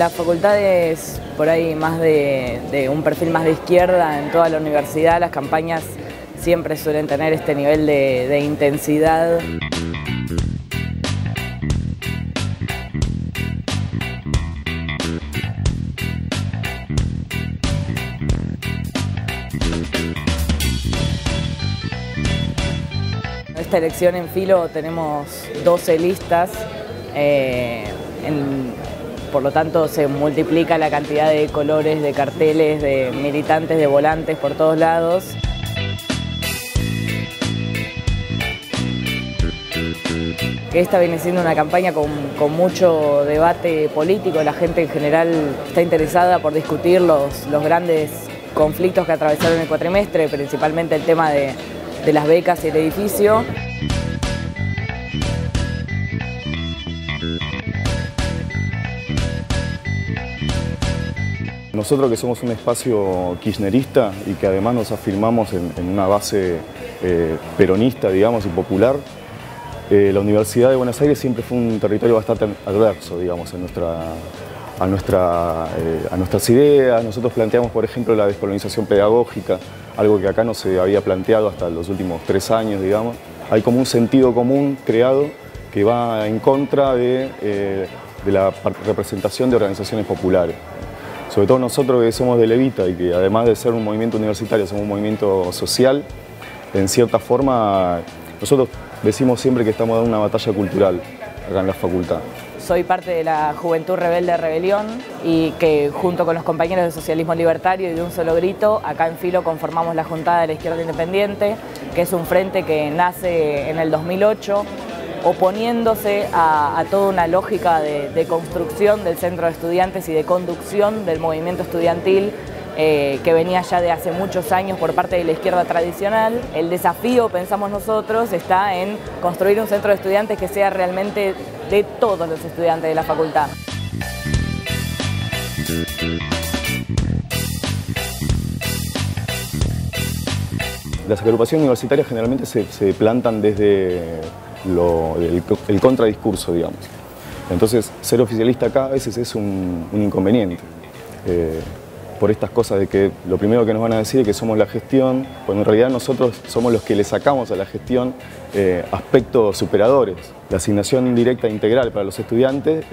las facultades por ahí más de un perfil más de izquierda en toda la universidad, las campañas siempre suelen tener este nivel de intensidad. Esta elección en Filo tenemos 12 listas, por lo tanto se multiplica la cantidad de colores, de carteles, de militantes, de volantes por todos lados. Esta viene siendo una campaña con mucho debate político, la gente en general está interesada por discutir los grandes conflictos que atravesaron el cuatrimestre, principalmente el tema de las becas y el edificio. Nosotros que somos un espacio kirchnerista y que además nos afirmamos en una base peronista, digamos, y popular, la Universidad de Buenos Aires siempre fue un territorio bastante adverso, digamos, a nuestras ideas. Nosotros planteamos, por ejemplo, la descolonización pedagógica, algo que acá no se había planteado hasta los últimos 3 años, digamos. Hay como un sentido común creado que va en contra de la representación de organizaciones populares. Sobre todo nosotros que somos de Levita y que además de ser un movimiento universitario, somos un movimiento social, en cierta forma nosotros decimos siempre que estamos dando una batalla cultural acá en la facultad. Soy parte de la Juventud Rebelde Rebelión y que junto con los compañeros de Socialismo Libertario y de Un Solo Grito, acá en Filo conformamos la Juntada de la Izquierda Independiente, que es un frente que nace en el 2008 oponiéndose a toda una lógica de construcción del centro de estudiantes y de conducción del movimiento estudiantil que venía ya de hace muchos años por parte de la izquierda tradicional. El desafío, pensamos nosotros, está en construir un centro de estudiantes que sea realmente de todos los estudiantes de la facultad. Las agrupaciones universitarias generalmente se plantan desde el contradiscurso, digamos. Entonces, ser oficialista acá a veces es un inconveniente. Por estas cosas de que lo primero que nos van a decir es que somos la gestión, cuando en realidad nosotros somos los que le sacamos a la gestión aspectos superadores. La asignación indirecta integral para los estudiantes,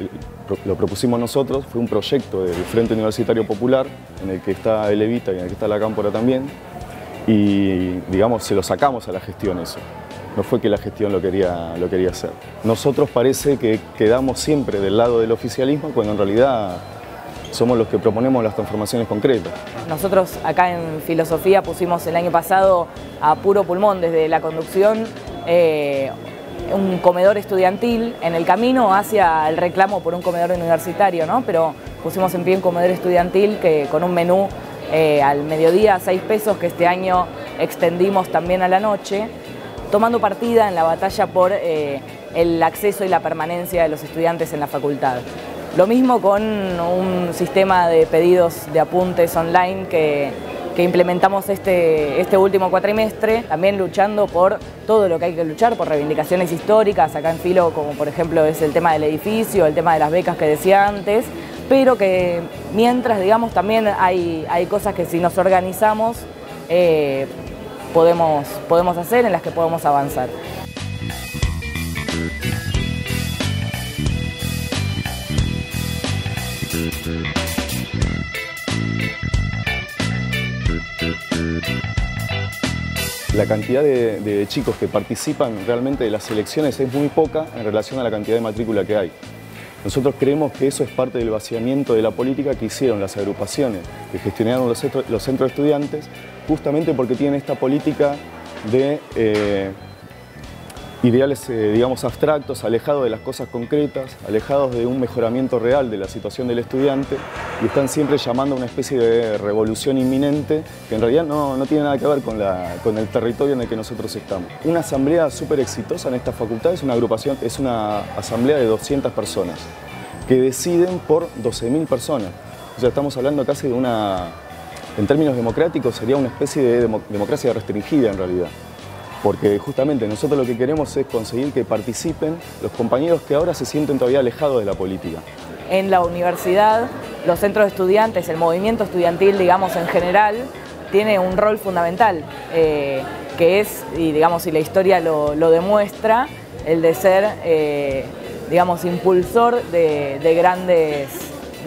lo propusimos nosotros, fue un proyecto del Frente Universitario Popular, en el que está el Evita y en el que está la Cámpora también, y digamos, se lo sacamos a la gestión eso. No fue que la gestión lo quería hacer. Nosotros parece que quedamos siempre del lado del oficialismo, cuando en realidad somos los que proponemos las transformaciones concretas. Nosotros acá en Filosofía pusimos el año pasado a puro pulmón desde la conducción un comedor estudiantil en el camino hacia el reclamo por un comedor universitario, ¿no? Pero pusimos en pie un comedor estudiantil que con un menú al mediodía a 6 pesos que este año extendimos también a la noche, tomando partida en la batalla por el acceso y la permanencia de los estudiantes en la facultad. Lo mismo con un sistema de pedidos de apuntes online que implementamos este último cuatrimestre, también luchando por todo lo que hay que luchar, por reivindicaciones históricas, acá en Filo, como por ejemplo es el tema del edificio, el tema de las becas que decía antes, pero que mientras, digamos, también hay cosas que si nos organizamos podemos hacer, en las que podemos avanzar. La cantidad de chicos que participan realmente de las elecciones es muy poca en relación a la cantidad de matrícula que hay. Nosotros creemos que eso es parte del vaciamiento de la política que hicieron las agrupaciones, que gestionaron los centros de estudiantes, justamente porque tienen esta política de ideales, digamos, abstractos, alejados de las cosas concretas, alejados de un mejoramiento real de la situación del estudiante, y están siempre llamando a una especie de revolución inminente que en realidad no tiene nada que ver con el territorio en el que nosotros estamos. Una asamblea súper exitosa en esta facultad es una asamblea de 200 personas que deciden por 12.000 personas. O sea, estamos hablando casi de una, en términos democráticos, sería una especie de democracia restringida en realidad. Porque justamente nosotros lo que queremos es conseguir que participen los compañeros que ahora se sienten todavía alejados de la política. en la universidad, los centros de estudiantes, el movimiento estudiantil, digamos, en general, tiene un rol fundamental, que es, y digamos, y la historia lo demuestra, el de ser, digamos, impulsor de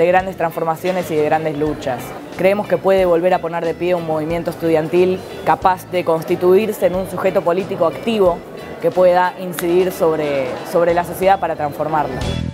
grandes transformaciones y de grandes luchas. Creemos que puede volver a poner de pie un movimiento estudiantil capaz de constituirse en un sujeto político activo que pueda incidir sobre la sociedad para transformarla.